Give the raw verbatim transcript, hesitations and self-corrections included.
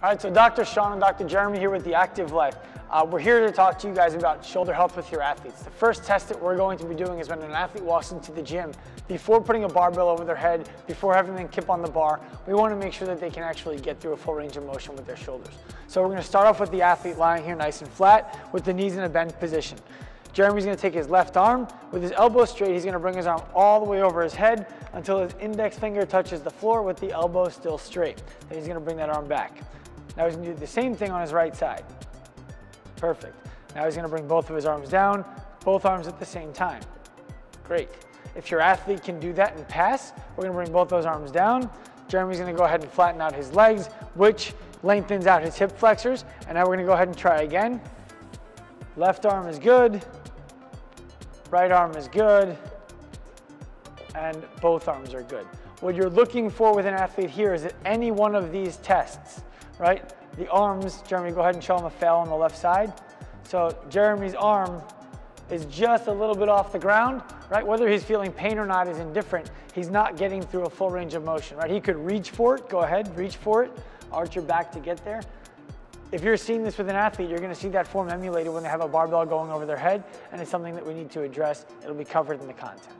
All right, so Doctor Sean and Doctor Jeremy here with the Active Life. Uh, we're here to talk to you guys about shoulder health with your athletes. The first test that we're going to be doing is when an athlete walks into the gym. Before putting a barbell over their head, before having them kip on the bar, we want to make sure that they can actually get through a full range of motion with their shoulders. So we're going to start off with the athlete lying here nice and flat with the knees in a bent position. Jeremy's going to take his left arm with his elbow straight. He's going to bring his arm all the way over his head until his index finger touches the floor with the elbow still straight. Then he's going to bring that arm back. Now he's going to do the same thing on his right side. Perfect. Now he's going to bring both of his arms down, both arms at the same time. Great. If your athlete can do that and pass, we're going to bring both those arms down. Jeremy's going to go ahead and flatten out his legs, which lengthens out his hip flexors. And now we're going to go ahead and try again. Left arm is good, right arm is good, and both arms are good. What you're looking for with an athlete here is that any one of these tests, right? The arms, Jeremy, go ahead and show them a fail on the left side. So Jeremy's arm is just a little bit off the ground, right? Whether he's feeling pain or not is indifferent. He's not getting through a full range of motion, right? He could reach for it, go ahead, reach for it, arch your back to get there. If you're seeing this with an athlete, you're going to see that form emulated when they have a barbell going over their head, and it's something that we need to address. It'll be covered in the content.